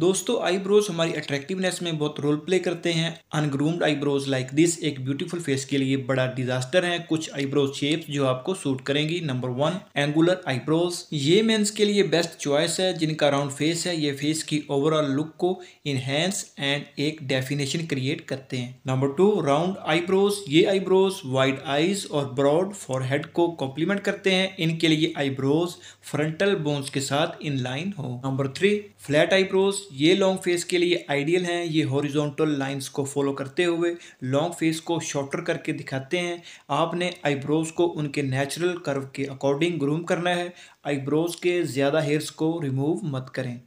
दोस्तों आईब्रोज हमारी अट्रैक्टिवनेस में बहुत रोल प्ले करते हैं। अनग्रूम्ड आईब्रोज लाइक दिस एक ब्यूटीफुल फेस के लिए बड़ा डिजास्टर है। कुछ आईब्रोज शेप्स जो आपको सूट करेंगी। नंबर 1 एंगुलर आईब्रोज, ये मेंस के लिए बेस्ट चॉइस है जिनका राउंड फेस है। ये फेस की ओवरऑल लुक को इनहेंस एंड एक डेफिनेशन क्रिएट करते हैं। नंबर 2 राउंड आईब्रोज, ये आईब्रोज वाइड आईज और ब्रॉड फॉरहेड को कॉम्प्लीमेंट करते हैं। इनके लिए आईब्रोज फ्रंटल बोन्स के साथ इनलाइन हो। नंबर 3 फ्लैट आईब्रोज, ये लॉन्ग फेस के लिए आइडियल हैं। ये हॉरिजॉन्टल लाइंस को फॉलो करते हुए लॉन्ग फेस को शॉर्टर करके दिखाते हैं। आपने आईब्रोज को उनके नेचुरल कर्व के अकॉर्डिंग ग्रूम करना है। आईब्रोज के ज़्यादा हेयर्स को रिमूव मत करें।